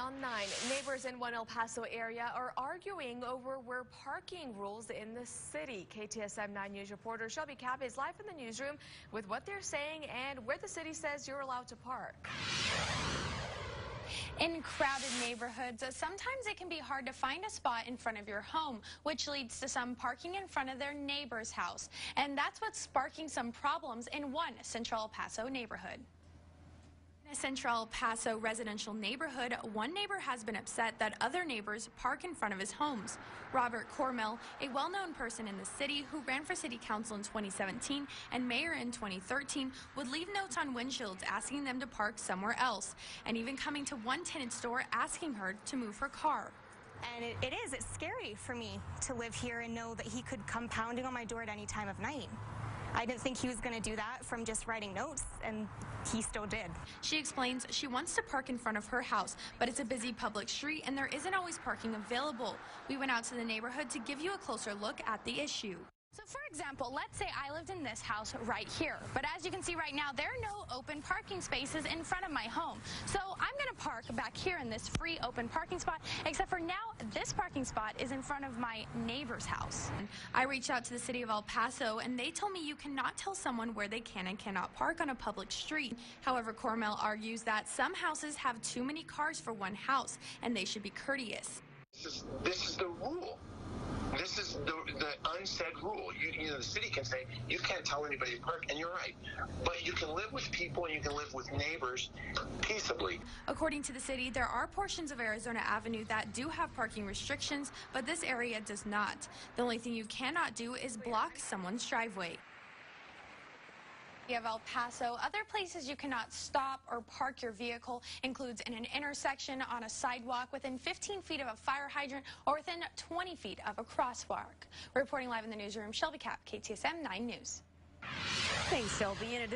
on 9. Neighbors in one El Paso area are arguing over where parking rules in the city. KTSM 9 News reporter Shelby Kapp is live in the newsroom with what they're saying and where the city says you're allowed to park. In crowded neighborhoods, sometimes it can be hard to find a spot in front of your home, which leads to some parking in front of their neighbor's house. And that's what's sparking some problems in one central El Paso neighborhood. In a central El Paso residential neighborhood, one neighbor has been upset that other neighbors park in front of his homes. Robert Cormell, a well-known person in the city who ran for city council in 2017 and mayor in 2013, would leave notes on windshields asking them to park somewhere else, and even coming to one tenant's store asking her to move her car. And it's scary for me to live here and know that he could come pounding on my door at any time of night. I didn't think he was going to do that from just writing notes, and he still did. She explains she wants to park in front of her house, but it's a busy public street and there isn't always parking available. We went out to the neighborhood to give you a closer look at the issue. So for example, let's say I lived in this house right here, but as you can see right now, there are no open parking spaces in front of my home. So I'm going to park back here in this free open parking spot, except for now this parking spot is in front of my neighbor's house. I reached out to the city of El Paso and they told me you cannot tell someone where they can and cannot park on a public street. However, Cormell argues that some houses have too many cars for one house and they should be courteous. This is the rule. This is the unsaid rule. The city can say, you can't tell anybody to park, and you're right. But you can live with people and you can live with neighbors peaceably. According to the city, there are portions of Arizona Avenue that do have parking restrictions, but this area does not. The only thing you cannot do is block someone's driveway. Of El Paso. Other places you cannot stop or park your vehicle includes in an intersection, on a sidewalk, within 15 feet of a fire hydrant, or within 20 feet of a crosswalk. Reporting live in the newsroom, Shelby Kapp, KTSM 9 News. Thanks, Shelby.